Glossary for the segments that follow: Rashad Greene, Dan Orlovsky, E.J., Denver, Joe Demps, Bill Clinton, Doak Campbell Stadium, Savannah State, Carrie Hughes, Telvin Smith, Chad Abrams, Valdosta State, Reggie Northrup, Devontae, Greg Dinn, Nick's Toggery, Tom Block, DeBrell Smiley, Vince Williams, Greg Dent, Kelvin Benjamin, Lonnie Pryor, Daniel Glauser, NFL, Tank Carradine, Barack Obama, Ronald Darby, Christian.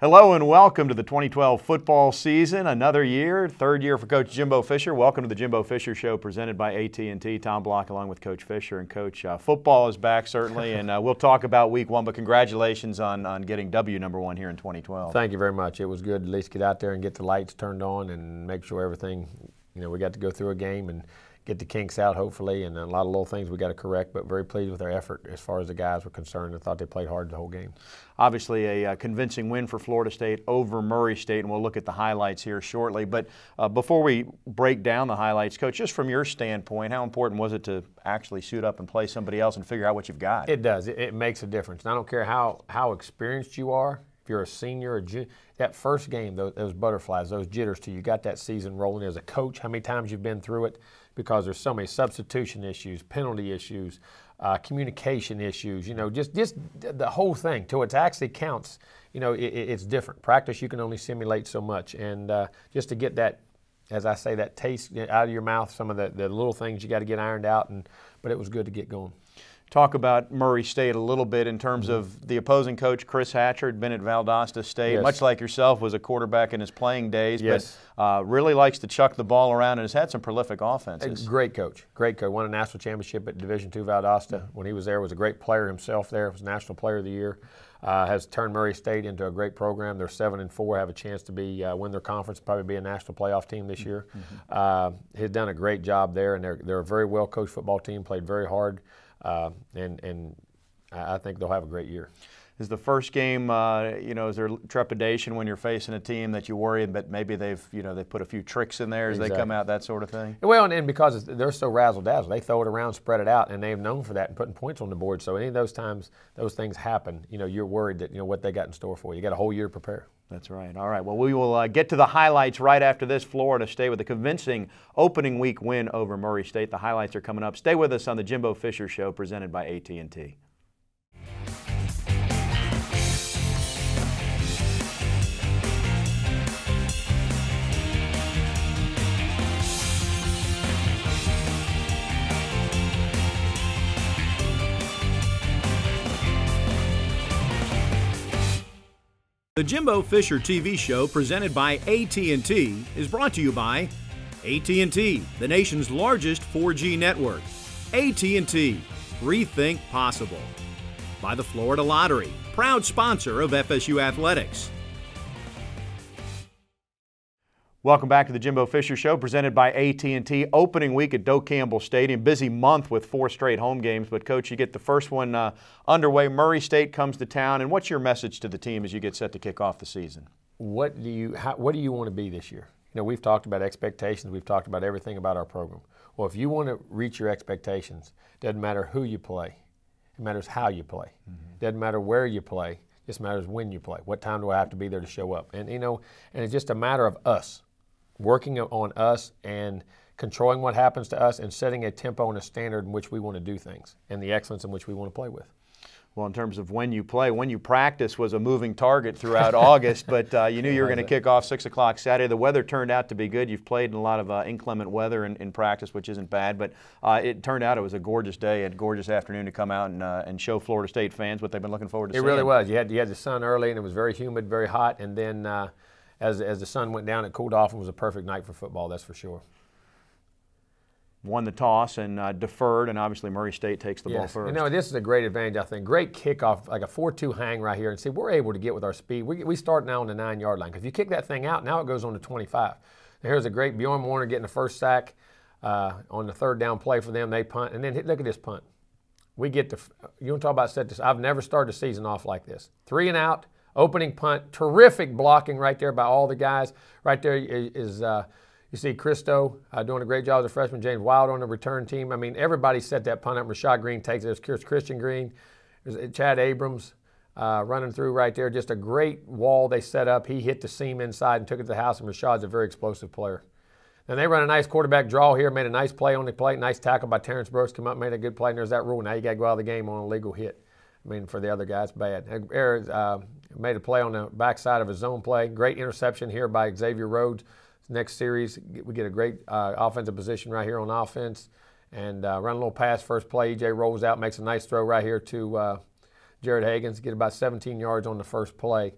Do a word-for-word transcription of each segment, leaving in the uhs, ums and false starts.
Hello and welcome to the twenty twelve football season. Another year, third year for Coach Jimbo Fisher. Welcome to the Jimbo Fisher Show presented by A T and T. Tom Block along with Coach Fisher. And Coach, uh, football is back certainly, and uh, we'll talk about week one, but congratulations on, on getting W number one here in twenty twelve. Thank you very much. It was good to at least get out there and get the lights turned on and make sure everything, you know, we got to go through a game and get the kinks out hopefully, and a lot of little things we got to correct, but very pleased with their effort as far as the guys were concerned. I thought they played hard the whole game. Obviously a uh, convincing win for Florida State over Murray State, and we'll look at the highlights here shortly. But uh, before we break down the highlights, Coach, just from your standpoint, how important was it to actually suit up and play somebody else and figure out what you've got? It does. It, it makes a difference. And I don't care how, how experienced you are, if you're a senior or junior, that first game, those, those butterflies, those jitters too, you got that season rolling as a coach, how many times you've been through it, because there's so many substitution issues, penalty issues, uh, communication issues, you know, just, just the whole thing. Till it actually counts, you know, it, it's different. Practice, you can only simulate so much. And uh, just to get that, as I say, that taste out of your mouth, some of the, the little things you got to get ironed out, and but it was good to get going. Talk about Murray State a little bit in terms of the opposing coach, Chris Hatcher, had been at Valdosta State, yes. Much like yourself, was a quarterback in his playing days, yes. But uh, really likes to chuck the ball around and has had some prolific offenses. A great coach, great coach. Won a national championship at Division two Valdosta. When he was there, was a great player himself there, was National Player of the Year. Uh, has turned Murray State into a great program. They're seven and four, have a chance to be uh, win their conference, probably be a national playoff team this year. Mm-hmm. uh, he's done a great job there, and they're, they're a very well-coached football team, played very hard. Uh, and and I think they'll have a great year. Is the first game, uh, you know, is there trepidation when you're facing a team that you worry, but maybe they've, you know, they put a few tricks in there as exactly. They come out, that sort of thing? Well, and, and because they're so razzle-dazzle, they throw it around, spread it out, and they've known for that and putting points on the board. So any of those times those things happen, you know, you're worried that, you know, what they got in store for you. You got a whole year to prepare. That's right. All right. Well, we will uh, get to the highlights right after this. Florida State with a convincing opening week win over Murray State. The highlights are coming up. Stay with us on the Jimbo Fisher Show presented by A T and T. The Jimbo Fisher T V show presented by A T and T is brought to you by A T and T, the nation's largest four G network. A T and T, rethink possible. By the Florida Lottery, proud sponsor of F S U Athletics. Welcome back to the Jimbo Fisher Show presented by A T and T. Opening week at Doak Campbell Stadium. Busy month with four straight home games, but Coach, you get the first one uh, underway. Murray State comes to town, and what's your message to the team as you get set to kick off the season? What do you, how, what do you want to be this year? You know, we've talked about expectations. We've talked about everything about our program. Well, if you want to reach your expectations, it doesn't matter who you play. It matters how you play. Mm-hmm. It doesn't matter where you play. It just matters when you play. What time do I have to be there to show up? And, you know, and it's just a matter of us. Working on us and controlling what happens to us and setting a tempo and a standard in which we want to do things and the excellence in which we want to play with. Well, in terms of when you play, when you practice was a moving target throughout August, but uh, you knew you were going to kick off six o'clock Saturday. The weather turned out to be good. You've played in a lot of uh, inclement weather in, in practice, which isn't bad, but uh, it turned out it was a gorgeous day, a gorgeous afternoon to come out and, uh, and show Florida State fans what they've been looking forward to seeing. It really was. You had, you had the sun early, and it was very humid, very hot, and then uh, As, as the sun went down, it cooled off and was a perfect night for football, that's for sure. Won the toss and uh, deferred, and obviously Murray State takes the yes. ball first. You know, this is a great advantage, I think. Great kickoff, like a four two hang right here. And see, we're able to get with our speed. We, we start now on the nine-yard line. Because if you kick that thing out, now it goes on to twenty-five. Now here's a great Bjoern Werner getting the first sack uh, on the third down play for them. They punt. And then hit, look at this punt. We get the – you want to talk about set this? I've never started a season off like this. Three and out. Opening punt, terrific blocking right there by all the guys. Right there is, uh, you see Christo uh, doing a great job as a freshman, James Wild on the return team. I mean, everybody set that punt up. Rashad Greene takes it. There's Christian Green, there's Chad Abrams uh, running through right there. Just a great wall they set up. He hit the seam inside and took it to the house, and Rashad's a very explosive player. And they run a nice quarterback draw here, made a nice play on the plate, nice tackle by Terrence Brooks, came up, made a good play, and there's that rule. Now you got to go out of the game on a legal hit. I mean, for the other guys, bad. Uh, made a play on the backside of his zone play. Great interception here by Xavier Rhodes. Next series, we get a great uh, offensive position right here on offense. And uh, run a little pass. First play, E J rolls out, makes a nice throw right here to uh, Jared Higgins. Get about seventeen yards on the first play.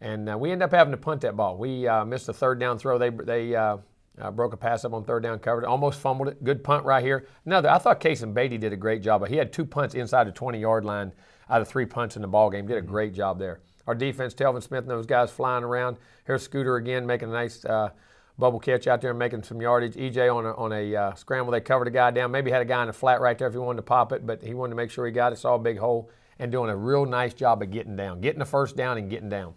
And uh, we end up having to punt that ball. We uh, missed a third down throw. They, they uh, uh, broke a pass up on third down, covered it. Almost fumbled it. Good punt right here. Another, I thought Kasen Beatty did a great job. He had two punts inside the twenty-yard line out of three punts in the ball game. Did a great job there. Our defense, Telvin Smith and those guys flying around. Here's Scooter again making a nice uh, bubble catch out there and making some yardage. E J on a, on a uh, scramble. They covered a guy down. Maybe had a guy in the flat right there if he wanted to pop it, but he wanted to make sure he got it. Saw a big hole and doing a real nice job of getting down. Getting the first down and getting down.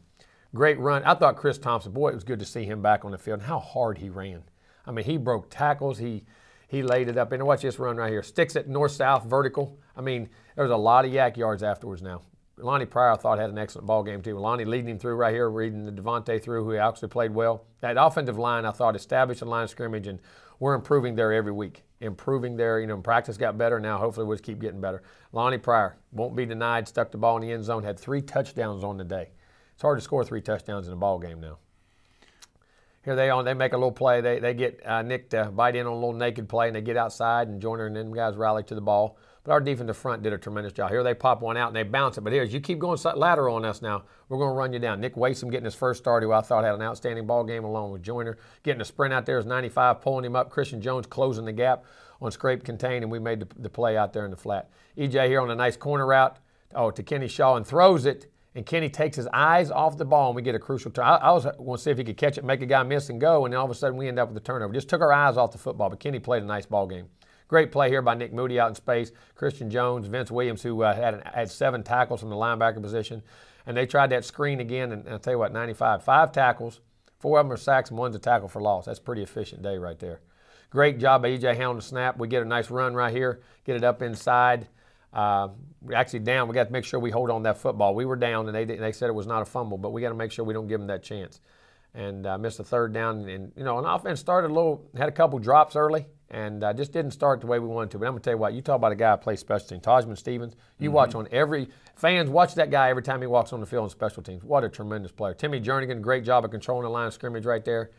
Great run. I thought Chris Thompson, boy, it was good to see him back on the field and how hard he ran. I mean, he broke tackles. He he laid it up. And watch this run right here. Sticks it north-south, vertical. I mean, there was a lot of yak yards afterwards now. Lonnie Pryor, I thought, had an excellent ball game too. Lonnie leading him through right here, reading the Devontae through, who actually played well. That offensive line, I thought, established the line of scrimmage, and we're improving there every week. Improving there, you know, practice got better. Now, hopefully, we'll just keep getting better. Lonnie Pryor, won't be denied, stuck the ball in the end zone, had three touchdowns on the day. It's hard to score three touchdowns in a ball game now. Here they are. They make a little play. They, they get uh, Nick to bite in on a little naked play, and they get outside, and Joyner and them guys rally to the ball. But our defensive front did a tremendous job. Here they pop one out, and they bounce it. But here, as you keep going lateral on us now, we're going to run you down. Nick Waisman getting his first start, who I thought had an outstanding ball game along with Joyner. Getting a sprint out there is ninety-five, pulling him up. Christian Jones closing the gap on scrape contain, and we made the, the play out there in the flat. E J here on a nice corner route oh, to Kenny Shaw and throws it. And Kenny takes his eyes off the ball, and we get a crucial turn. I, I was going to see if he could catch it, make a guy miss and go, and then all of a sudden we end up with a turnover. Just took our eyes off the football, but Kenny played a nice ball game. Great play here by Nick Moody out in space. Christian Jones, Vince Williams, who uh, had, an, had seven tackles from the linebacker position. And they tried that screen again, and, and I'll tell you what, ninety-five. Five tackles, four of them are sacks, and one's a tackle for loss. That's a pretty efficient day right there. Great job by E J Hound to snap. We get a nice run right here, get it up inside. Uh, actually down, we got to make sure we hold on that football. We were down, and they, they said it was not a fumble, but we got to make sure we don't give them that chance. And uh, missed the third down, and, and you know, an offense started a little, had a couple drops early, and uh, just didn't start the way we wanted to. But I'm going to tell you what, you talk about a guy who plays special teams, Tajman Stevens. You mm-hmm. watch on every, fans watch that guy every time he walks on the field on special teams. What a tremendous player. Timmy Jernigan, great job of controlling the line of scrimmage right there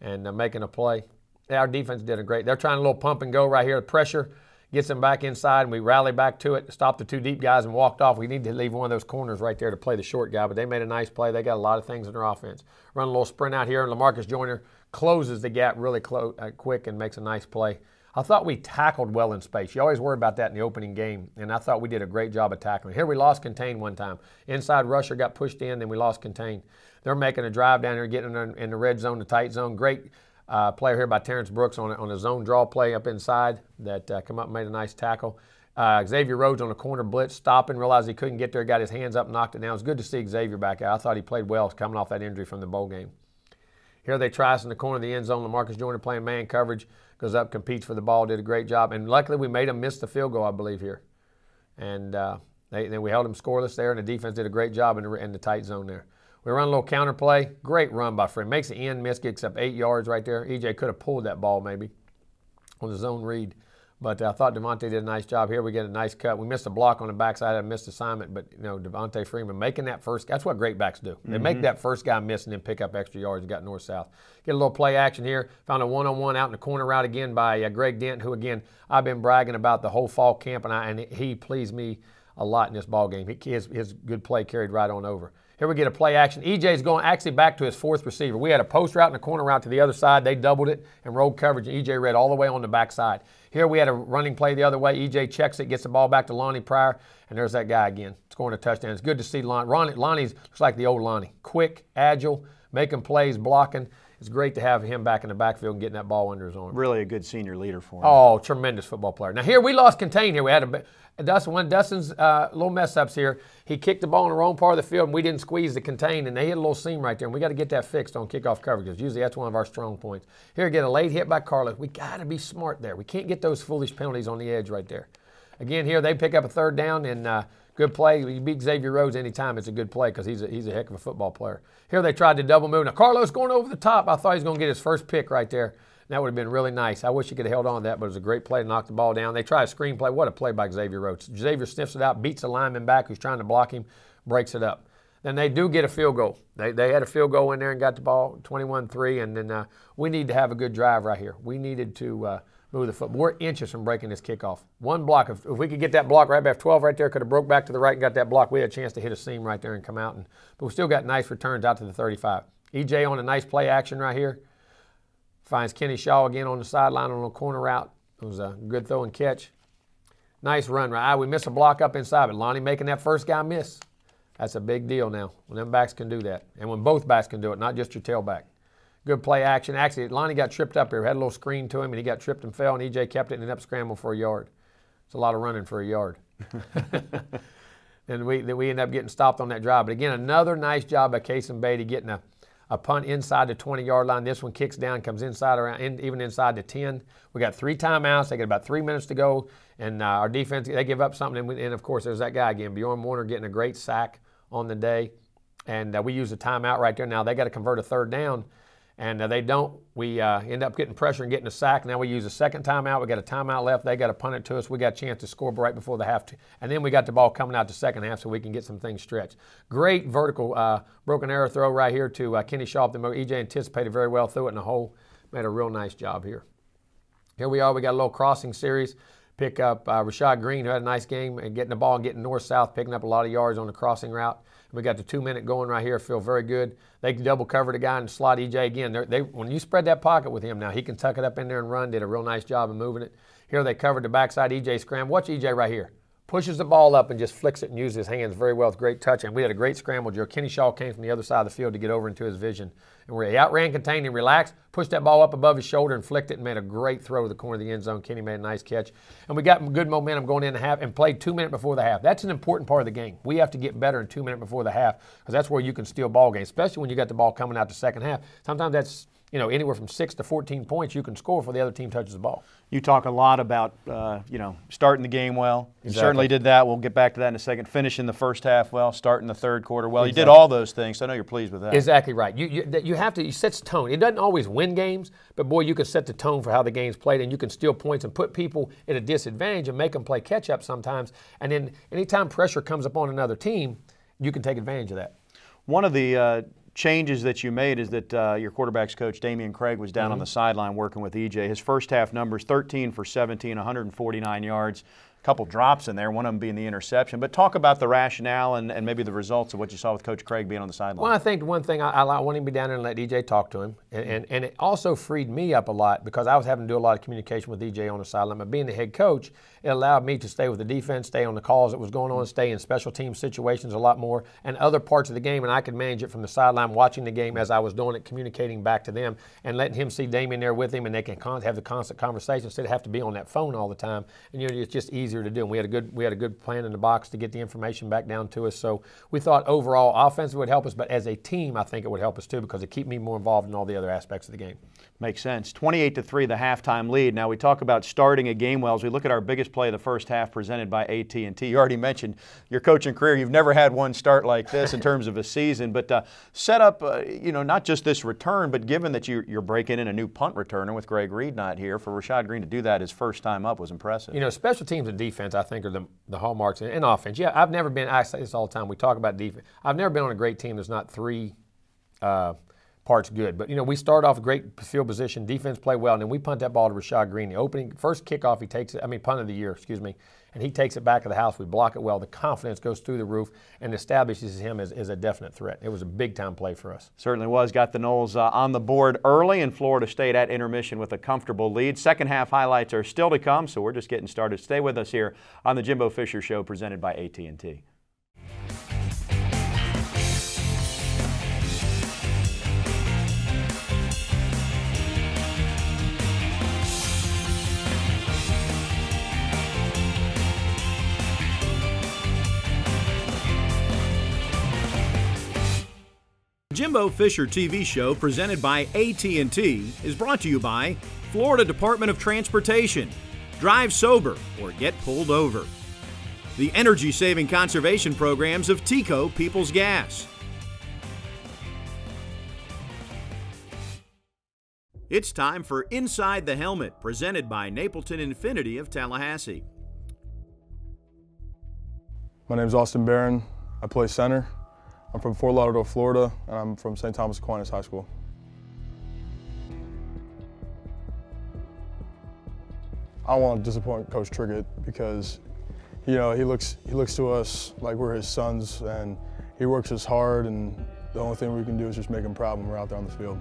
and uh, making a play. Yeah, our defense did a great, they're trying a little pump and go right here, pressure. Gets them back inside, and we rally back to it, stopped the two deep guys and walked off. We need to leave one of those corners right there to play the short guy, but they made a nice play. They got a lot of things in their offense. Run a little sprint out here, and LaMarcus Joyner closes the gap really close, uh, quick and makes a nice play. I thought we tackled well in space. You always worry about that in the opening game, and I thought we did a great job of tackling. Here we lost contain one time. Inside rusher got pushed in, then we lost contain. They're making a drive down here, getting in the red zone, the tight zone. Great. Uh, player here by Terrence Brooks on a, on a zone draw play up inside that uh, come up and made a nice tackle. Uh, Xavier Rhodes on a corner blitz, stopping, realized he couldn't get there, got his hands up, knocked it down. It's good to see Xavier back out. I thought he played well coming off that injury from the bowl game. Here they try us in the corner of the end zone. LaMarcus Joyner playing man coverage, goes up, competes for the ball, did a great job. And luckily we made him miss the field goal, I believe, here. And uh, they, then we held him scoreless there, and the defense did a great job in the, in the tight zone there. We run a little counter play. Great run by Freeman. Makes the end miss, gets up eight yards right there. E J could have pulled that ball maybe on the zone read. But I thought Devontae did a nice job here. We get a nice cut. We missed a block on the backside. I missed assignment, but, you know, Devontae Freeman making that first. That's what great backs do. They mm-hmm. make that first guy miss and then pick up extra yards and got north-south. Get a little play action here. Found a one-on-one out in the corner route again by uh, Greg Dent, who, again, I've been bragging about the whole fall camp, and, I, and he pleased me a lot in this ball game. He, his, his good play carried right on over. Here we get a play action. E J's going actually back to his fourth receiver. We had a post route and a corner route to the other side. They doubled it and rolled coverage, and E J read all the way on the backside. Here we had a running play the other way. E J checks it, gets the ball back to Lonnie Pryor, and there's that guy again, scoring a touchdown. It's good to see Lonnie. Ronnie, Lonnie's looks like the old Lonnie. Quick, agile, making plays, blocking. It's great to have him back in the backfield and getting that ball under his arm. Really a good senior leader for him. Oh, tremendous football player. Now here we lost contain here. We had a... Dustin, one of Dustin's uh, little mess-ups here, he kicked the ball in the wrong part of the field, and we didn't squeeze the contain, and they hit a little seam right there, and we got to get that fixed on kickoff coverage, because usually that's one of our strong points. Here again, a late hit by Carlos. We got to be smart there. We can't get those foolish penalties on the edge right there. Again, here they pick up a third down, and uh, good play. You beat Xavier Rhodes anytime, it's a good play, because he's a, he's a heck of a football player. Here they tried to double move. Now, Carlos going over the top. I thought he was going to get his first pick right there. That would have been really nice. I wish he could have held on to that, but it was a great play to knock the ball down. They try a screen play. What a play by Xavier Rhodes. Xavier sniffs it out, beats a lineman back who's trying to block him, breaks it up. then they do get a field goal. They, they had a field goal in there and got the ball, twenty-one three, and then uh, we need to have a good drive right here. We needed to uh, move the football. We're inches from breaking this kickoff. One block. If, if we could get that block right back, twelve right there, could have broke back to the right and got that block. We had a chance to hit a seam right there and come out. And, but we still got nice returns out to the thirty-five. E J on a nice play action right here. Finds Kenny Shaw again on the sideline on a corner route. It was a good throw and catch. Nice run right. We miss a block up inside, but Lonnie making that first guy miss. That's a big deal now. When them backs can do that. And when both backs can do it, not just your tailback. Good play action. Actually, Lonnie got tripped up here. Had a little screen to him, and he got tripped and fell, and E J kept it and ended up scrambling for a yard. It's a lot of running for a yard. And we, we ended up getting stopped on that drive. But again, another nice job by Kasen Beatty getting a, a punt inside the twenty-yard line. This one kicks down, comes inside, around, in, even inside the ten. We got three timeouts. They got about three minutes to go. And uh, our defense, they give up something. And, we, and, of course, there's that guy again, Bjoern Werner getting a great sack on the day. And uh, we use a timeout right there. Now they got to convert a third down. And uh, they don't. We uh, end up getting pressure and getting a sack. Now we use a second timeout. We got a timeout left. They got to punt it to us. We got a chance to score right before the half. And then we got the ball coming out the second half so we can get some things stretched. Great vertical uh, broken arrow throw right here to uh, Kenny Shaw. E J anticipated very well, threw it in the hole. Made a real nice job here. Here we are. We got a little crossing series. Pick up uh, Rashad Greene, who had a nice game, and getting the ball and getting north-south, picking up a lot of yards on the crossing route. We got the two-minute going right here. Feel very good. They can double cover the guy and slot E J again. They're, they when you spread that pocket with him now, he can tuck it up in there and run. Did a real nice job of moving it. Here they covered the backside. E J scramble. Watch E J right here. Pushes the ball up and just flicks it and uses his hands very well with great touch. And we had a great scramble. Joe Kenny Shaw came from the other side of the field to get over into his vision. And where he outran, contained, and relaxed, pushed that ball up above his shoulder and flicked it and made a great throw to the corner of the end zone. Kenny made a nice catch. And we got good momentum going in the half and played two minutes before the half. That's an important part of the game. We have to get better in two minutes before the half because that's where you can steal ball games, especially when you got the ball coming out the second half. Sometimes that's, you know, anywhere from six to fourteen points you can score before the other team touches the ball. You talk a lot about, uh, you know, starting the game well. Exactly. You certainly did that. We'll get back to that in a second. Finishing the first half well, starting the third quarter well. Exactly. You did all those things, so I know you're pleased with that. Exactly right. You, you, you have to, you set the tone. It doesn't always win games, but, boy, you can set the tone for how the game's played, and you can steal points and put people at a disadvantage and make them play catch-up sometimes. And then anytime pressure comes upon another team, you can take advantage of that. One of the uh, – changes that you made is that uh, your quarterback's coach, Damian Craig, was down mm-hmm. on the sideline working with E J. His first half numbers, thirteen for seventeen, one hundred forty-nine yards, a couple drops in there, one of them being the interception. But talk about the rationale and, and maybe the results of what you saw with Coach Craig being on the sideline. Well, I think one thing, I, I wanted him to be down there and let E J talk to him. And, and, and it also freed me up a lot because I was having to do a lot of communication with E J on the sideline. But being the head coach, it allowed me to stay with the defense, stay on the calls that was going on, stay in special team situations a lot more and other parts of the game. And I could manage it from the sideline, watching the game as I was doing it, communicating back to them and letting him see Damian there with him. And they can con have the constant conversation instead of have to be on that phone all the time. And, you know, it's just easier to do. And we had a good, we had a good plan in the box to get the information back down to us. So we thought overall offense would help us, but as a team, I think it would help us too because it kept me more involved in all the other aspects of the game. Makes sense. twenty-eight to three, the halftime lead. Now we talk about starting a game well as we look at our biggest play of the first half presented by A T and T. You already mentioned your coaching career. You've never had one start like this in terms of a season, but uh, set up, uh, you know, not just this return, but given that you, you're breaking in a new punt returner with Greg Reed not here, for Rashad Greene to do that his first time up was impressive. You know, special teams and defense, I think, are the, the hallmarks, and, and offense. Yeah, I've never been, I say this all the time, we talk about defense. I've never been on a great team that's not three uh, parts good. But, you know, we start off great field position, defense play well, and then we punt that ball to Rashad Greene. The opening, first kickoff he takes it, I mean, punt of the year, excuse me, and he takes it back of the house. We block it well. The confidence goes through the roof and establishes him as, as a definite threat. It was a big-time play for us. Certainly was. Got the Noles uh, on the board early, and Florida State at intermission with a comfortable lead. Second half highlights are still to come, so we're just getting started. Stay with us here on the Jimbo Fisher Show presented by A T and T. Jimbo Fisher T V show presented by A T and T is brought to you by Florida Department of Transportation. Drive sober or get pulled over. The energy-saving conservation programs of T E C O People's Gas. It's time for Inside the Helmet, presented by Napleton Infinity of Tallahassee. My name is Austin Barron. I play center. I'm from Fort Lauderdale, Florida, and I'm from Saint Thomas Aquinas High School. I want to disappoint Coach Triggett because, you know, he looks he looks to us like we're his sons, and he works us hard, and the only thing we can do is just make him proud when we're out there on the field.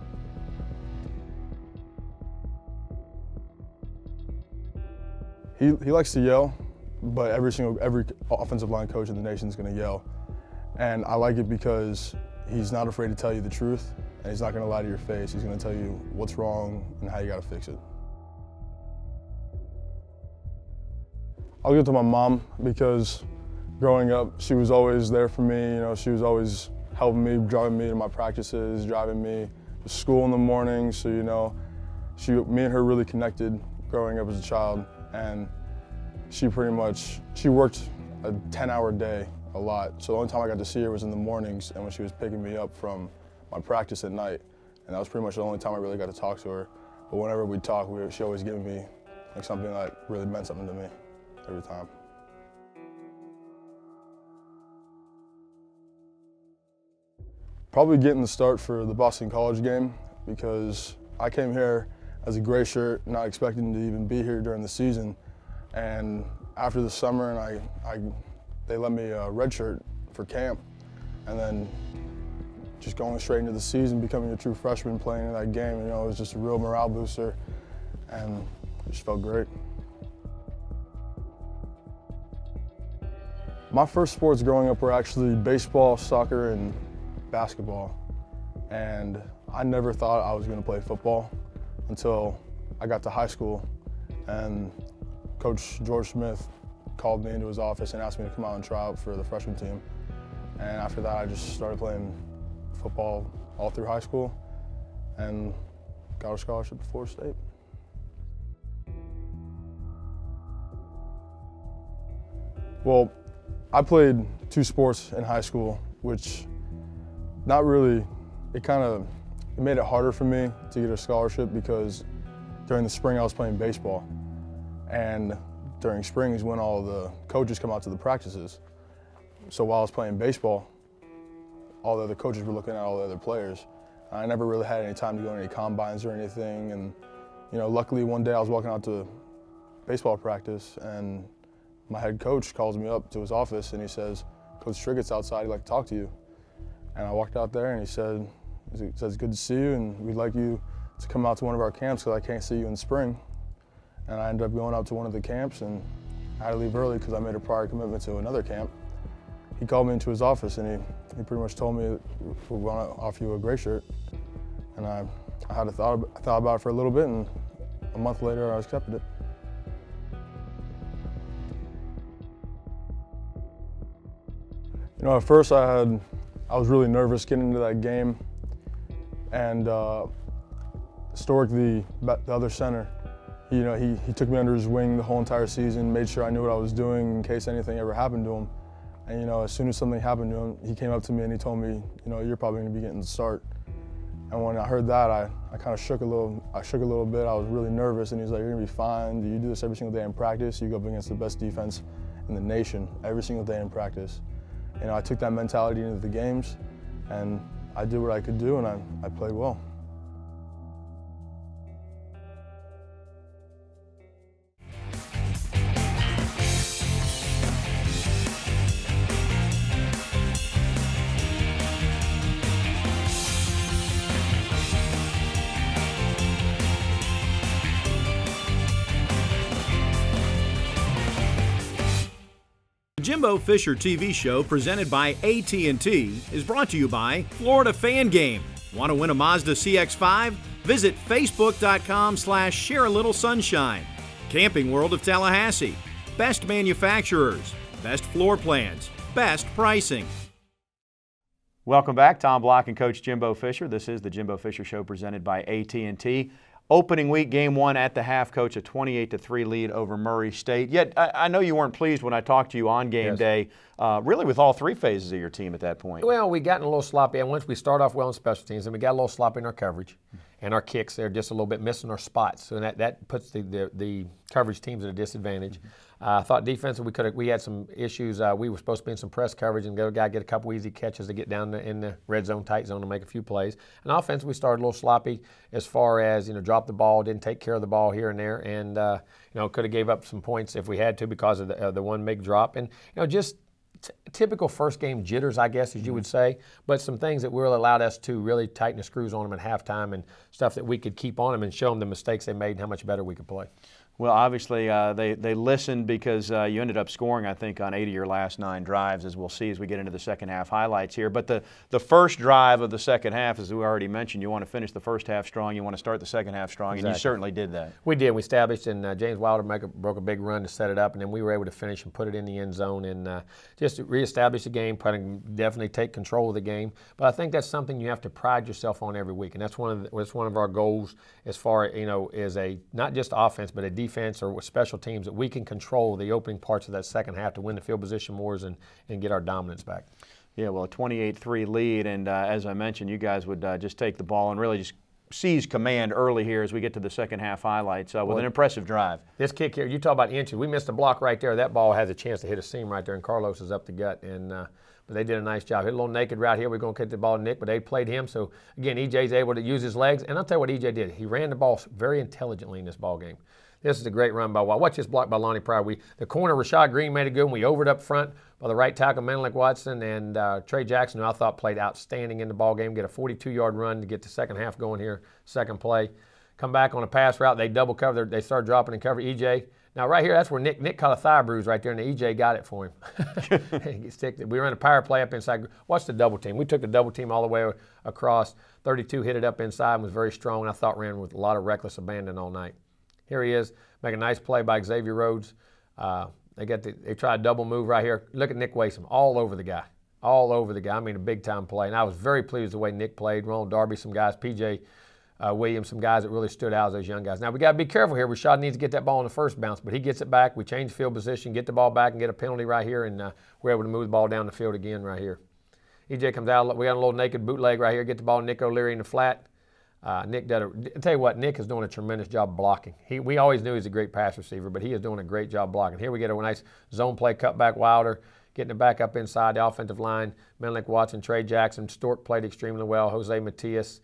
He he likes to yell, but every single every offensive line coach in the nation is going to yell, and I like it because he's not afraid to tell you the truth, and he's not going to lie to your face. He's going to tell you what's wrong and how you got to fix it. I'll give it to my mom because growing up, she was always there for me. You know, she was always helping me, driving me to my practices, driving me to school in the morning. So, you know, she, me and her really connected growing up as a child. And she pretty much, she worked a ten hour day a lot. So the only time I got to see her was in the mornings and when she was picking me up from my practice at night. And that was pretty much the only time I really got to talk to her. But whenever we'd talk, we, she always gave me like something that really meant something to me. Every time. Probably getting the start for the Boston College game because I came here as a gray shirt, not expecting to even be here during the season. And after the summer, and I, I they let me uh, redshirt for camp, and then just going straight into the season, becoming a true freshman, playing in that game. You know, it was just a real morale booster, and it just felt great. My first sports growing up were actually baseball, soccer, and basketball. And I never thought I was going to play football until I got to high school. And Coach George Smith called me into his office and asked me to come out and try out for the freshman team. And after that, I just started playing football all through high school and got a scholarship to Florida State. Well, I played two sports in high school, which not really, it kind of it made it harder for me to get a scholarship because during the spring I was playing baseball. And during spring is when all the coaches come out to the practices. So while I was playing baseball, all the other coaches were looking at all the other players. I never really had any time to go to any combines or anything. And, you know, luckily one day I was walking out to baseball practice and my head coach calls me up to his office and he says, "Coach Triggett's outside, he'd like to talk to you." And I walked out there and he said, he says, "Good to see you and we'd like you to come out to one of our camps because I can't see you in spring." And I ended up going out to one of the camps and I had to leave early because I made a prior commitment to another camp. He called me into his office and he, he pretty much told me, "We want to offer you a gray shirt." And I, I had a thought, I thought about it for a little bit and a month later I accepted it. You know, at first I had, I was really nervous getting into that game, and uh, Stork, the, the other center, you know, he, he took me under his wing the whole entire season, made sure I knew what I was doing in case anything ever happened to him. And you know, as soon as something happened to him, he came up to me and he told me, you know, "You're probably gonna be getting the start." And when I heard that, I, I kind of shook a little, I shook a little bit, I was really nervous, and he's like, "You're gonna be fine, you do this every single day in practice, you go up against the best defense in the nation every single day in practice." You know, I took that mentality into the games and I did what I could do and I, I played well. The Jimbo Fisher T V show presented by A T and T is brought to you by Florida Fan Game. Want to win a Mazda C X five? Visit facebook.com slash share a little sunshine. Camping World of Tallahassee. Best manufacturers. Best floor plans. Best pricing. Welcome back. Tom Block and Coach Jimbo Fisher. This is the Jimbo Fisher show presented by A T and T. Opening week, game one at the half, Coach, a twenty-eight to three lead over Murray State. Yet, I, I know you weren't pleased when I talked to you on game yes. day, uh, really with all three phases of your team at that point. Well, we got a little sloppy. And once we start off well in special teams, and we got a little sloppy in our coverage. and our kicks, they're just a little bit missing our spots. So that, that puts the, the, the coverage teams at a disadvantage. I uh, thought defensively we could have, we had some issues. Uh, we were supposed to be in some press coverage and the other guy get a couple easy catches to get down the, in the red zone, tight zone, and make a few plays. And offense, we started a little sloppy as far as, you know, dropped the ball, didn't take care of the ball here and there, and uh, you know, could have gave up some points if we had to because of the, uh, the one big drop. And you know, just T typical first game jitters, I guess, as you would say, but some things that really allowed us to really tighten the screws on them at halftime and stuff that we could keep on them and show them the mistakes they made and how much better we could play. Well, obviously, uh, they, they listened because uh, you ended up scoring, I think, on eight of your last nine drives, as we'll see as we get into the second half highlights here. But the, the first drive of the second half, as we already mentioned, you want to finish the first half strong, you want to start the second half strong, exactly. And you certainly did that. We did. We established, and uh, James Wilder make a, broke a big run to set it up, and then we were able to finish and put it in the end zone and uh, just reestablish the game, definitely take control of the game. But I think that's something you have to pride yourself on every week, and that's one of, the, that's one of our goals as far, you know, is a not just offense, but a defense. Defense or with special teams that we can control the opening parts of that second half to win the field position wars and, and get our dominance back. Yeah, well, a twenty-eight three lead, and uh, as I mentioned, you guys would uh, just take the ball and really just seize command early here as we get to the second half highlights uh, with well, an impressive drive. This kick here, you talk about inches. We missed a block right there. That ball has a chance to hit a seam right there, and Carlos is up the gut, and uh, but they did a nice job. Hit a little naked route here. We're going to get the ball to Nick, but they played him. So, again, E J's able to use his legs, and I'll tell you what E J did. He ran the ball very intelligently in this ball game. This is a great run by Watch this block by Lonnie Pryor. We, the corner, Rashad Greene made a good one. We overed up front by the right tackle, Menelik Watson, and uh, Trey Jackson, who I thought played outstanding in the ball game. Get a forty-two yard run to get the second half going here, second play. Come back on a pass route. They double cover. They start dropping and cover E J. Now, right here, that's where Nick Nick caught a thigh bruise right there, and the E J got it for him. We ran a power play up inside. Watch the double team. We took the double team all the way across. thirty-two hit it up inside and was very strong, and I thought ran with a lot of reckless abandon all night. Here he is, make a nice play by Xavier Rhodes. Uh, they got the, they tried a double move right here. Look at Nick Waisman, all over the guy, all over the guy. I mean, a big time play, and I was very pleased the way Nick played. Ronald Darby, some guys, P J Uh, Williams, some guys that really stood out as those young guys. Now, we got to be careful here. Rashad needs to get that ball on the first bounce, but he gets it back. We change field position, get the ball back, and get a penalty right here, and uh, we're able to move the ball down the field again right here. E J comes out. We got a little naked bootleg right here. Get the ball, Nick O'Leary in the flat. Uh, Nick did a, I tell you what, Nick is doing a tremendous job blocking. He, we always knew he's a great pass receiver, but he is doing a great job blocking. Here we get a nice zone play, cutback Wilder, getting it back up inside the offensive line. Menelik Watson, Trey Jackson, Stork played extremely well. Jose Matias,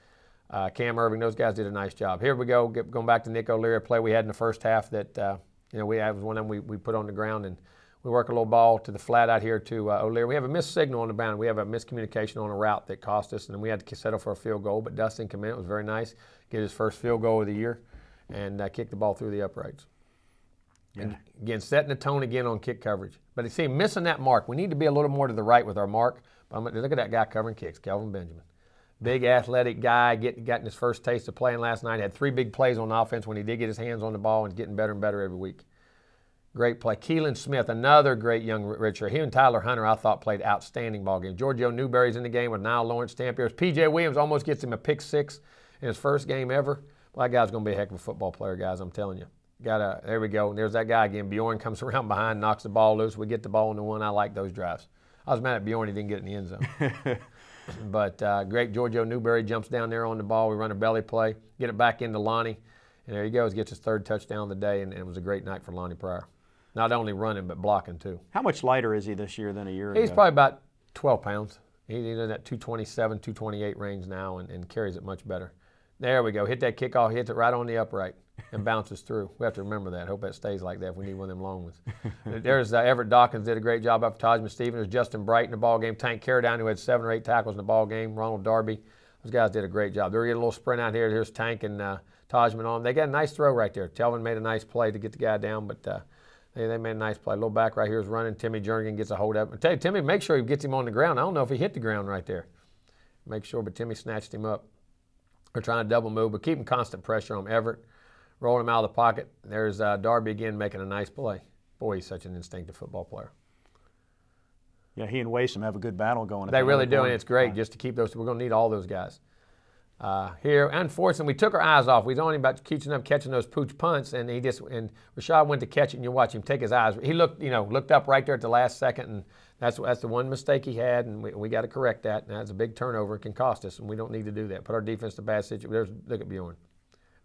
uh, Cam Irving, those guys did a nice job. Here we go, get, going back to Nick O'Leary, a play we had in the first half that uh, you know we had was one of them we, we put on the ground, and we work a little ball to the flat out here to uh, O'Leary. We have a missed signal on the boundary. We have a miscommunication on a route that cost us, and then we had to settle for a field goal. But Dustin came in. It was very nice. Get his first field goal of the year and uh, kick the ball through the uprights. Yeah. And again, setting the tone again on kick coverage. But you see, missing that mark. We need to be a little more to the right with our mark. But I'm, look at that guy covering kicks, Kelvin Benjamin. Big athletic guy, get, gotten his first taste of playing last night. Had three big plays on offense when he did get his hands on the ball, and getting better and better every week. Great play. Keelan Smith, another great young redshirt. He and Tyler Hunter, I thought, played outstanding ball game. Giorgio Newberry's in the game with Niall Lawrence Tampiers. P J Williams almost gets him a pick six in his first game ever. Well, that guy's going to be a heck of a football player, guys, I'm telling you. Got a, there we go. And there's that guy again. Bjoern comes around behind, knocks the ball loose. We get the ball on the one. I like those drives. I was mad at Bjoern. He didn't get it in the end zone. But uh, great Giorgio Newberry jumps down there on the ball. We run a belly play, get it back into Lonnie. And there he goes, gets his third touchdown of the day, and, and it was a great night for Lonnie Pryor. Not only running, but blocking, too. How much lighter is he this year than a year ago? He's probably about twelve pounds. He's in that two twenty-seven, two twenty-eight range now, and, and carries it much better. There we go. Hit that kickoff. Hits it right on the upright and bounces through. We have to remember that. Hope that stays like that if we need one of them long ones. There's uh, Everett Dawkins did a great job up for Tajman Stevens. There's Justin Bright in the ball game. Tank Carradine, who had seven or eight tackles in the ball game. Ronald Darby. Those guys did a great job. They're getting a little sprint out here. Here's Tank and uh, Tajman on. They got a nice throw right there. Telvin made a nice play to get the guy down, but uh, Hey, they made a nice play. A little back right here is running. Timmy Jernigan gets a hold up. I tell you, Timmy, make sure he gets him on the ground. I don't know if he hit the ground right there. Make sure, but Timmy snatched him up. They're trying to double move, but keeping constant pressure on Everett. Rolling him out of the pocket. There's uh, Darby again making a nice play. Boy, he's such an instinctive football player. Yeah, he and Waisman have a good battle going. They really do, and it's great just to keep those. We're going to need all those guys. uh, here. Unfortunately, we took our eyes off. We was only about catching up, catching those pooch punts, and he just and Rashad went to catch it, and you watch him take his eyes. He looked, you know, looked up right there at the last second, and that's that's the one mistake he had, and we, we got to correct that. And that's a big turnover. It can cost us, and we don't need to do that. Put our defense to bad situation. There's look at Bjoern.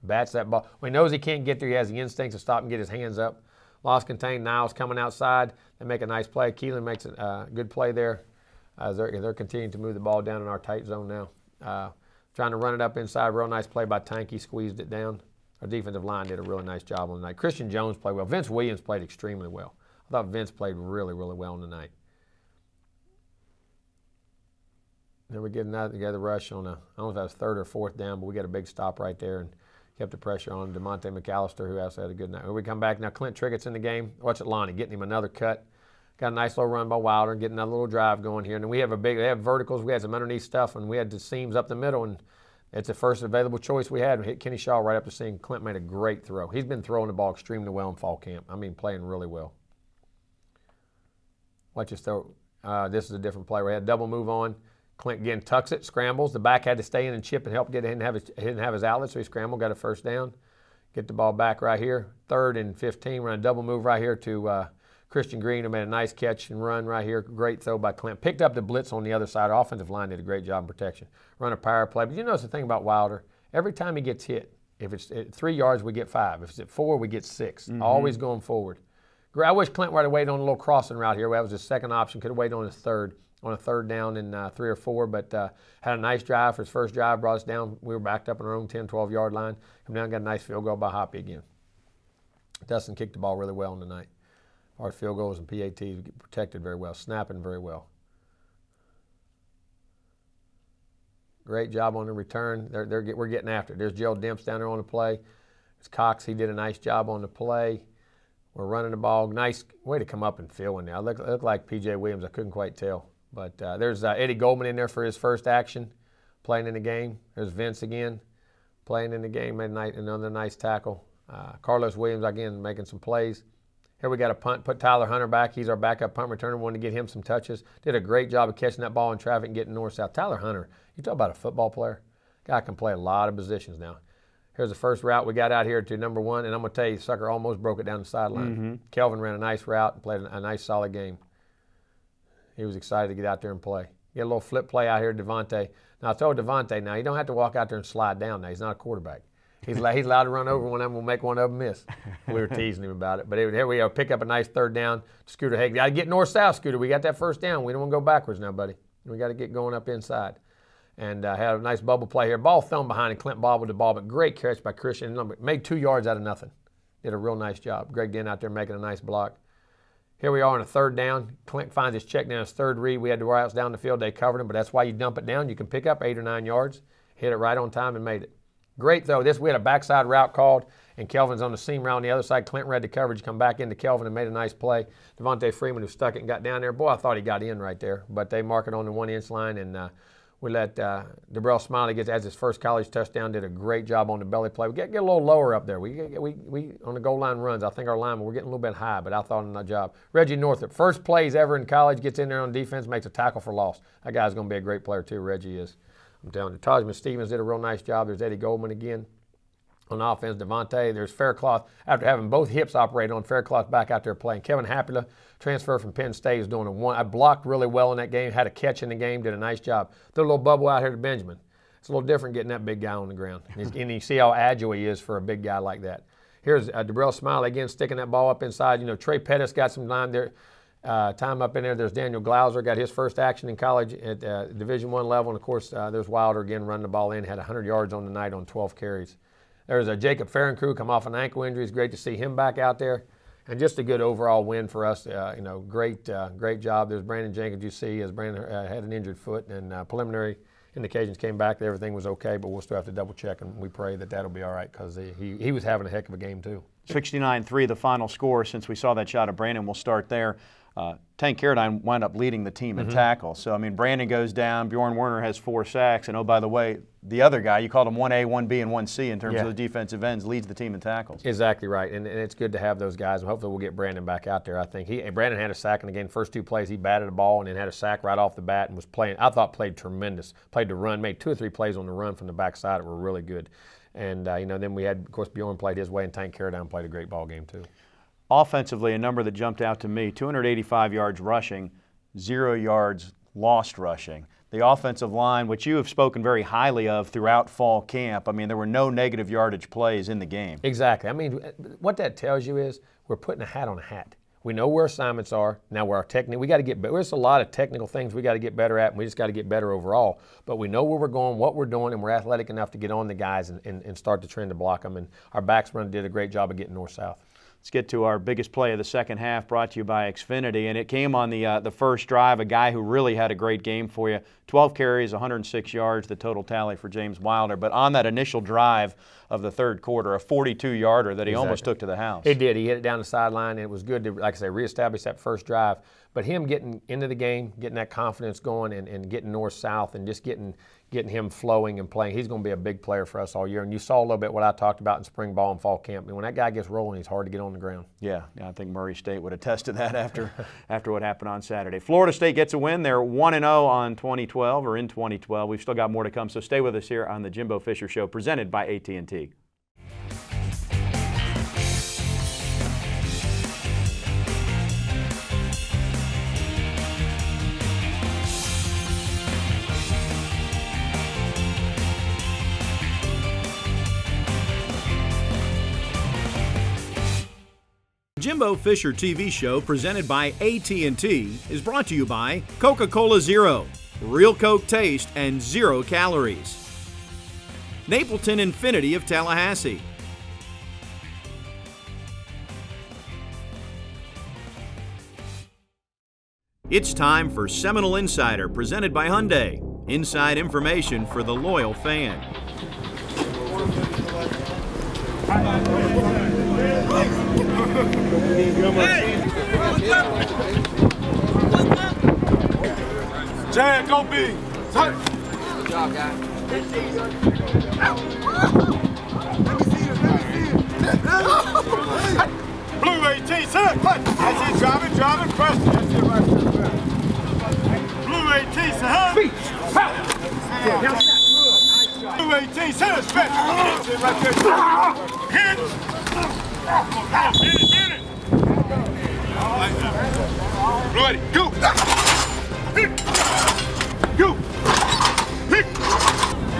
Bats that ball. Well, he knows he can't get there. He has the instincts to stop and get his hands up. Loss contained. Niles coming outside. They make a nice play. Keelan makes a uh, good play there. Uh, they're, they're continuing to move the ball down in our tight zone now. Uh, trying to run it up inside. Real nice play by Tank. He squeezed it down. Our defensive line did a really nice job on the night. Christian Jones played well. Vince Williams played extremely well. I thought Vince played really, really well on the night. Then we get another together rush on a, I don't know if that was third or fourth down, but we got a big stop right there. And kept the pressure on Demonte McAllister, who also had a good night. Here we come back. Now Clint Trickett's in the game. Watch it, Lonnie, getting him another cut. Got a nice little run by Wilder and getting another little drive going here. And then we have a big, they have verticals. We had some underneath stuff, and we had the seams up the middle. And it's the first available choice we had. We hit Kenny Shaw right up the seam. Clint made a great throw. He's been throwing the ball extremely well in fall camp. I mean, playing really well. Watch this throw. Uh, this is a different play. We had double move on. Clint again tucks it, scrambles. The back had to stay in and chip and help get it. He didn't have his, he didn't have his outlet, so he scrambled, got a first down. Get the ball back right here. Third and fifteen. We're on a double move right here to uh, Christian Green, who made a nice catch and run right here. Great throw by Clint. Picked up the blitz on the other side. Our offensive line did a great job in protection. Run a power play. But you notice the thing about Wilder, every time he gets hit, if it's at three yards, we get five. If it's at four, we get six. Mm-hmm. Always going forward. I wish Clint would have waited on a little crossing route here. That was his second option. Could have waited on his third. on a third down in uh, three or four, but uh, had a nice drive for his first drive, brought us down. We were backed up on our own ten, twelve-yard line. Come down and got a nice field goal by Hoppy again. Dustin kicked the ball really well on the night. Our field goals and P A Ts protected very well, snapping very well. Great job on the return. They're, they're get, we're getting after it. There's Joe Demps down there on the play. It's Cox. He did a nice job on the play. We're running the ball. Nice way to come up and fill in there. I looked, looked like P J. Williams. I couldn't quite tell. But uh, there's uh, Eddie Goldman in there for his first action, playing in the game. There's Vince again, playing in the game. Made another nice tackle. Uh, Carlos Williams, again, making some plays. Here we got a punt. Put Tyler Hunter back. He's our backup punt returner. Wanted to get him some touches. Did a great job of catching that ball in traffic and getting north-south. Tyler Hunter, you talk about a football player. Guy can play a lot of positions now. Here's the first route we got out here to number one. And I'm going to tell you, sucker almost broke it down the sideline. Mm-hmm. Kelvin ran a nice route and played a nice, solid game. He was excited to get out there and play. Get a little flip play out here, Devontae. Now, I told Devontae, now, you don't have to walk out there and slide down now. He's not a quarterback. He's, he's allowed to run over one of them. We'll make one of them miss. We were teasing him about it. But it, here we go. Pick up a nice third down. Scooter, hey, got to get north-south, Scooter. We got that first down. We don't want to go backwards now, buddy. We got to get going up inside. And uh, had a nice bubble play here. Ball thrown behind, and Clint bobbled the ball. But great catch by Christian. Made two yards out of nothing. Did a real nice job. Greg Dinn out there making a nice block. Here we are on a third down. Clint finds his check down, his third read. We had the routes down the field. They covered him, but that's why you dump it down. You can pick up eight or nine yards, hit it right on time, and made it. Great throw. This, we had a backside route called, and Kelvin's on the seam route on the other side. Clint read the coverage, come back into Kelvin, and made a nice play. Devontae Freeman, who stuck it and got down there. Boy, I thought he got in right there, but they mark it on the one-inch line, and uh, we let uh, Debrell Smiley get as his first college touchdown. Did a great job on the belly play. We get, get a little lower up there. We, get, we we on the goal line runs. I think our linemen were getting a little bit high, but I thought on that job. Reggie Northrup, first plays ever in college, gets in there on defense, makes a tackle for loss. That guy's going to be a great player too. Reggie is. I'm telling you, Tajman Stevens did a real nice job. There's Eddie Goldman again on offense. Devontae. There's Faircloth after having both hips operate on Faircloth back out there playing. Kevin Hapula, transfer from Penn State, is doing a one. I blocked really well in that game, had a catch in the game, did a nice job. Threw a little bubble out here to Benjamin. It's a little different getting that big guy on the ground. And, he's, and you see how agile he is for a big guy like that. Here's uh, Debrell Smiley again sticking that ball up inside. You know, Trey Pettis got some time there. Uh, time up in there. There's Daniel Glauser, got his first action in college at uh, Division I level. And, of course, uh, there's Wilder again running the ball in. Had one hundred yards on the night on twelve carries. There's a Jacob Ferencrew come off an ankle injury. It's great to see him back out there. And just a good overall win for us. Uh, you know, great uh, great job. There's Brandon Jenkins, you see, as Brandon uh, had an injured foot. And uh, preliminary indications came back that everything was okay, but we'll still have to double check. And we pray that that'll be all right because he, he, he was having a heck of a game, too. sixty-nine three, the final score, since we saw that shot of Brandon. We'll start there. Uh, Tank Carradine wound up leading the team in mm-hmm. tackle. So, I mean, Brandon goes down, Bjoern Werner has four sacks, and oh, by the way, the other guy, you called him one A, one B, and one C in terms yeah. of the defensive ends, leads the team in tackles. Exactly right, and, and it's good to have those guys. Hopefully we'll get Brandon back out there, I think. He Brandon had a sack in the game. First two plays, he batted a ball and then had a sack right off the bat and was playing, I thought played tremendous. Played the run, made two or three plays on the run from the backside that were really good. And, uh, you know, then we had, of course, Bjoern played his way, and Tank Carradine played a great ball game too. Offensively, a number that jumped out to me, two hundred eighty-five yards rushing, zero yards lost rushing. The offensive line, which you have spoken very highly of throughout fall camp, I mean, there were no negative yardage plays in the game. Exactly. I mean, what that tells you is we're putting a hat on a hat. We know where assignments are. Now where our technique, we got to get better. There's a lot of technical things we got to get better at, and we just got to get better overall. But we know where we're going, what we're doing, and we're athletic enough to get on the guys and, and, and start the trend to block them. And our backs run did a great job of getting north-south. Let's get to our biggest play of the second half, brought to you by Xfinity, and it came on the uh, the first drive, a guy who really had a great game for you. twelve carries, one hundred six yards, the total tally for James Wilder. But on that initial drive of the third quarter, a forty-two yarder that he exactly. almost took to the house. He did. He hit it down the sideline, and it was good to, like I say, reestablish that first drive. But him getting into the game, getting that confidence going, and, and getting north-south, and just getting getting him flowing and playing, he's going to be a big player for us all year. And you saw a little bit what I talked about in spring ball and fall camp. I mean, when that guy gets rolling, he's hard to get on the ground. Yeah, I think Murray State would attest to that after after what happened on Saturday. Florida State gets a win. They're one and oh on twenty twelve, or in twenty twelve. We've still got more to come, so stay with us here on the Jimbo Fisher Show, presented by A T and T. Jimbo Fisher T V show presented by A T and T is brought to you by Coca-Cola Zero, real Coke taste and zero calories. Napleton Infinity of Tallahassee. It's time for Seminole Insider presented by Hyundai. Inside information for the loyal fan. Hey, what's up? What's up? Chad, go big. Good job, guys. Let me see it. Let me see it. Blue eighteen, sir. That's it, drive it, drive it, press it. That's it right there. Blue eighteen, sir. Feet. Blue eighteen, sir. Stretch. That's it right there. Hit. Hit it. Ready, go! Go!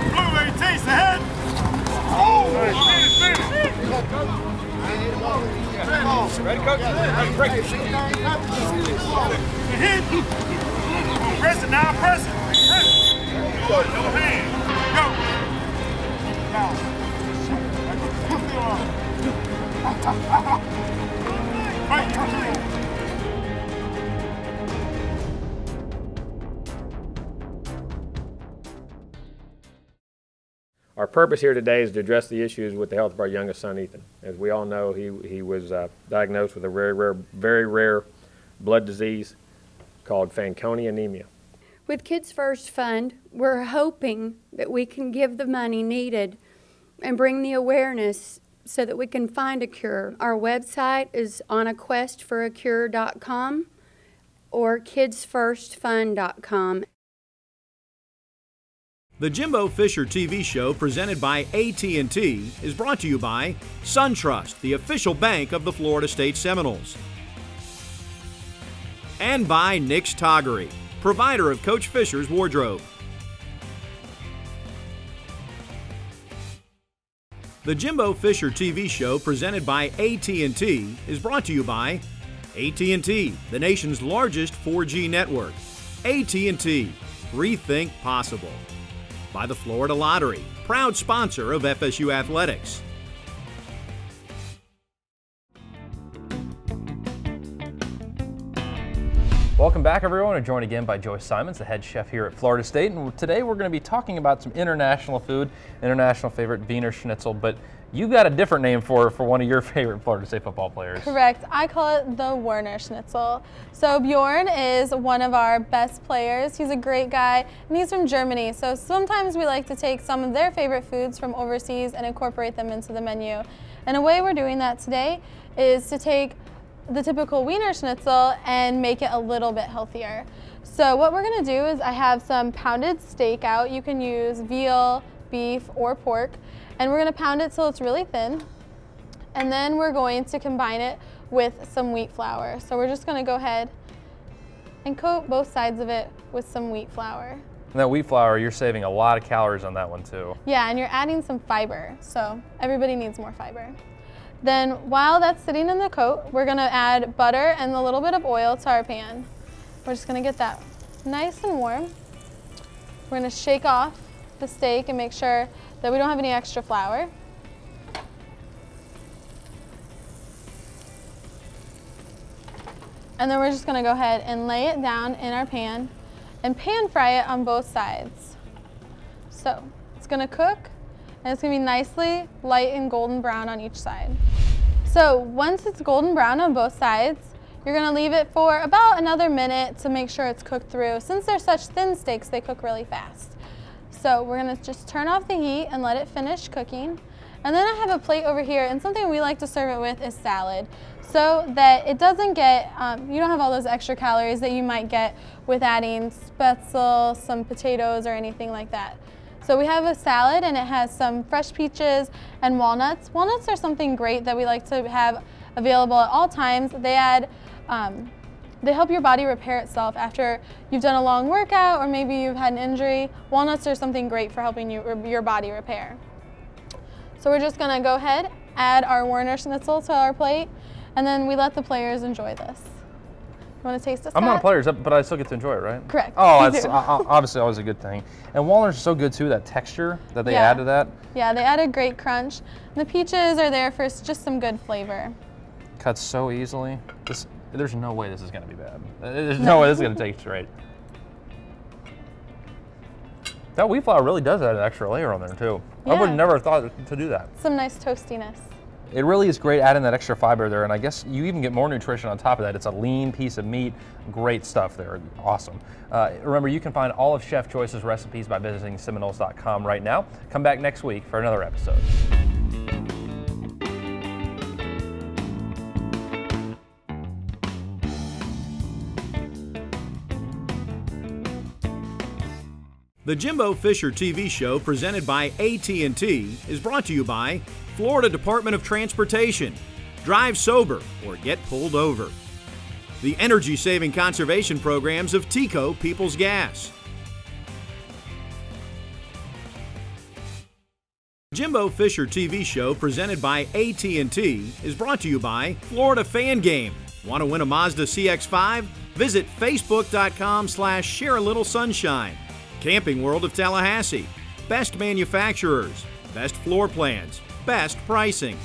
Blue eighteen taste ahead! Oh! Finish, finish! Ready, coach? Ready, break it. Press it now, press it! Press it! No hand! Go! Right, our purpose here today is to address the issues with the health of our youngest son, Ethan. As we all know, he, he was uh, diagnosed with a very rare, very rare blood disease called Fanconi anemia. With Kids First Fund, we're hoping that we can give the money needed and bring the awareness so that we can find a cure. Our website is on a quest for a cure dot com or kids first fund dot com. The Jimbo Fisher T V show presented by A T and T is brought to you by SunTrust, the official bank of the Florida State Seminoles. And by Nick's Toggery, provider of Coach Fisher's wardrobe. The Jimbo Fisher T V show presented by A T and T is brought to you by A T and T, the nation's largest four G network. A T and T, rethink possible. By the Florida Lottery, proud sponsor of F S U Athletics. Welcome back, everyone. We're joined again by Joyce Simons, the head chef here at Florida State. And today we're going to be talking about some international food, international favorite Wiener Schnitzel, but you've got a different name for for one of your favorite Florida State football players. Correct. I call it the Werner Schnitzel. So Bjoern is one of our best players. He's a great guy, and he's from Germany. So sometimes we like to take some of their favorite foods from overseas and incorporate them into the menu. And a way we're doing that today is to take the typical Wiener Schnitzel and make it a little bit healthier. So what we're going to do is I have some pounded steak out. You can use veal, beef, or pork. And we're going to pound it till it's really thin, and then we're going to combine it with some wheat flour. So we're just going to go ahead and coat both sides of it with some wheat flour. And that wheat flour, you're saving a lot of calories on that one too. Yeah, and you're adding some fiber, so everybody needs more fiber. Then while that's sitting in the coat, we're going to add butter and a little bit of oil to our pan. We're just going to get that nice and warm. We're going to shake off the steak and make sure that we don't have any extra flour. And then we're just gonna go ahead and lay it down in our pan and pan fry it on both sides. So it's gonna cook, and it's gonna be nicely light and golden brown on each side. So once it's golden brown on both sides, you're gonna leave it for about another minute to make sure it's cooked through. Since they're such thin steaks, they cook really fast. So we're gonna just turn off the heat and let it finish cooking. And then I have a plate over here, and something we like to serve it with is salad, so that it doesn't get, um, you don't have all those extra calories that you might get with adding spetzel, some potatoes, or anything like that. So we have a salad, and it has some fresh peaches and walnuts. Walnuts are something great that we like to have available at all times. They add, um, They help your body repair itself after you've done a long workout or maybe you've had an injury. Walnuts are something great for helping you, your body repair. So we're just gonna go ahead, add our Werner Schnitzel to our plate, and then we let the players enjoy this. You wanna taste this? I'm not a player, but I still get to enjoy it, right? Correct. Oh, that's obviously always a good thing. And walnuts are so good too, that texture that they yeah. add to that. Yeah, they add a great crunch. The peaches are there for just some good flavor. Cuts so easily. This, There's no way this is going to be bad. There's no, no way this is going to taste right. That wheat flour really does add an extra layer on there too. Yeah. I would never have thought to do that. Some nice toastiness. It really is great adding that extra fiber there, and I guess you even get more nutrition on top of that. It's a lean piece of meat. Great stuff there. Awesome. Uh, remember, you can find all of Chef Joyce's recipes by visiting Seminoles dot com right now. Come back next week for another episode. The Jimbo Fisher T V show presented by A T and T is brought to you by Florida Department of Transportation. Drive sober or get pulled over. The energy-saving conservation programs of T E C O Peoples Gas. Jimbo Fisher T V show presented by A T and T is brought to you by Florida Fan Game. Want to win a Mazda C X five? Visit facebook dot com slash share a little sunshine. Camping World of Tallahassee, best manufacturers, best floor plans, best pricing.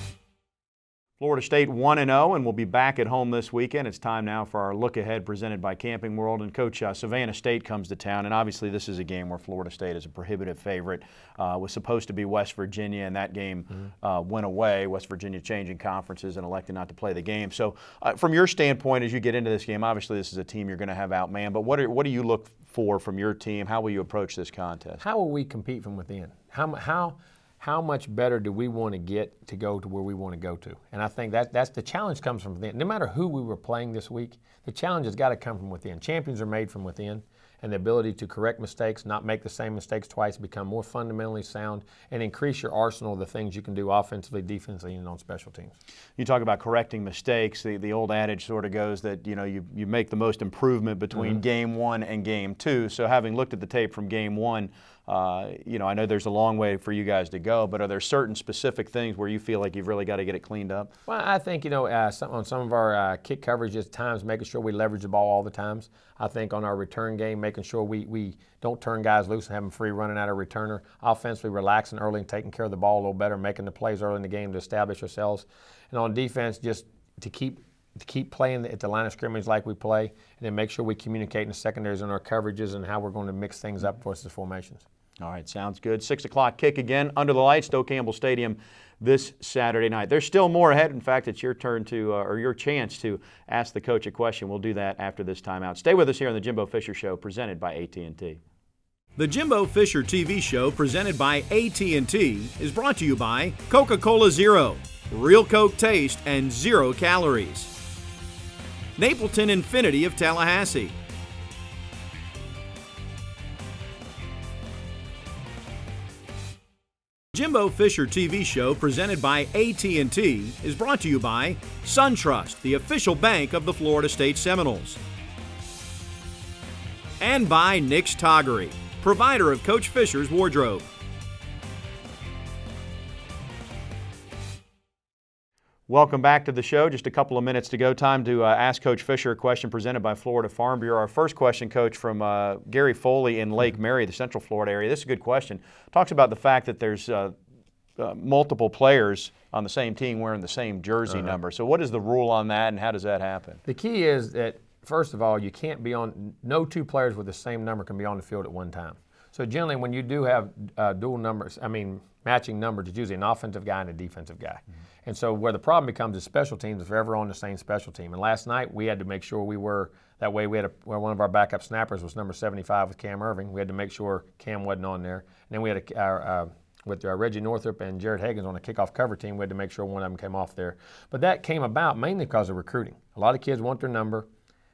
Florida State one and oh, and we'll be back at home this weekend. It's time now for our look ahead presented by Camping World, and Coach uh, Savannah State comes to town, and obviously this is a game where Florida State is a prohibitive favorite. Uh, was supposed to be West Virginia, and that game mm-hmm. uh, went away. West Virginia changing conferences and elected not to play the game. So uh, from your standpoint, as you get into this game, obviously this is a team you're going to have outmanned, but what, are, what do you look for from your team? How will you approach this contest? How will we compete from within? How how how much better do we want to get to go to where we want to go to? And I think that that's the challenge comes from within. No matter who we were playing this week, the challenge has got to come from within. Champions are made from within, and the ability to correct mistakes, not make the same mistakes twice, become more fundamentally sound, and increase your arsenal of the things you can do offensively, defensively, and on special teams. You talk about correcting mistakes. The, the old adage sort of goes that, you know, you, you make the most improvement between mm-hmm. game one and game two. So having looked at the tape from game one, uh, you know, I know there's a long way for you guys to go, but are there certain specific things where you feel like you've really got to get it cleaned up? Well, I think, you know, uh, some, on some of our uh, kick coverages, times, making sure we leverage the ball all the times. I think on our return game, making sure we, we don't turn guys loose and have them free running out of returner. Offensively relaxing early and taking care of the ball a little better, making the plays early in the game to establish ourselves. And on defense, just to keep to keep playing at the line of scrimmage like we play, and then make sure we communicate in the secondaries on our coverages and how we're going to mix things up versus formations. All right, sounds good. Six o'clock kick again under the lights, Doak Campbell Stadium this Saturday night. There's still more ahead. In fact, it's your turn to, uh, or your chance to ask the coach a question. We'll do that after this timeout. Stay with us here on the Jimbo Fisher Show, presented by A T and T. The Jimbo Fisher T V Show, presented by A T and T, is brought to you by Coca-Cola Zero, real Coke taste and zero calories. Napleton Infinity of Tallahassee. Jimbo Fisher T V Show, presented by A T and T, is brought to you by SunTrust, the official bank of the Florida State Seminoles. And by Nick's Toggery, provider of Coach Fisher's wardrobe. Welcome back to the show. Just a couple of minutes to go. Time to uh, ask Coach Fisher a question presented by Florida Farm Bureau. Our first question, Coach, from uh, Gary Foley in Lake Mary, the Central Florida area. This is a good question. Talks about the fact that there's uh, uh, multiple players on the same team wearing the same jersey uh-huh. number. So what is the rule on that, and how does that happen? The key is that, first of all, you can't be on – no two players with the same number can be on the field at one time. So generally when you do have uh, dual numbers – I mean – matching numbers, it's usually an offensive guy and a defensive guy. Mm-hmm. And so where the problem becomes is special teams, if they're ever on the same special team. And last night we had to make sure we were, that way we had a, well, one of our backup snappers was number seventy-five with Cam Irving. We had to make sure Cam wasn't on there. And then we had a, our, uh, with our Reggie Northrup and Jared Higgins on the kickoff cover team, we had to make sure one of them came off there. But that came about mainly because of recruiting. A lot of kids want their number.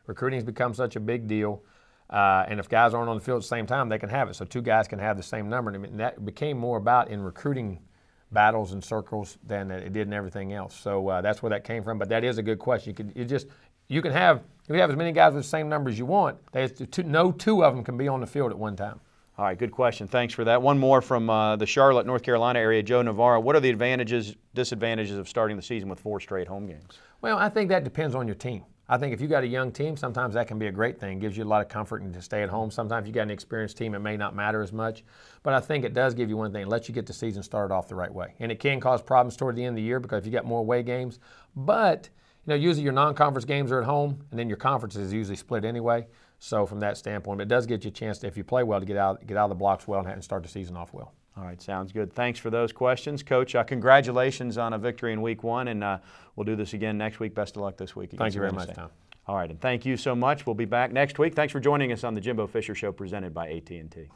Recruiting's become such a big deal. Uh, and if guys aren't on the field at the same time, they can have it. So two guys can have the same number. And that became more about in recruiting battles and circles than it did in everything else. So uh, that's where that came from. But that is a good question. You could, you just, you can have, you have as many guys with the same number as you want. They, two, no two of them can be on the field at one time. All right, good question. Thanks for that. One more from uh, the Charlotte, North Carolina area, Joe Navarro. What are the advantages, disadvantages of starting the season with four straight home games? Well, I think that depends on your team. I think if you got a young team, sometimes that can be a great thing. It gives you a lot of comfort and to stay at home. Sometimes if you got an experienced team, it may not matter as much. But I think it does give you one thing. It lets you get the season started off the right way. And it can cause problems toward the end of the year because if you got more away games. But, you know, usually your non-conference games are at home, and then your conference is usually split anyway. So from that standpoint, but it does get you a chance, to, if you play well, to get out, get out of the blocks well and start the season off well. All right, sounds good. Thanks for those questions. Coach, uh, congratulations on a victory in week one, and uh, we'll do this again next week. Best of luck this week. Thank you very much, Tom. All right, and thank you so much. We'll be back next week. Thanks for joining us on the Jimbo Fisher Show, presented by A T and T.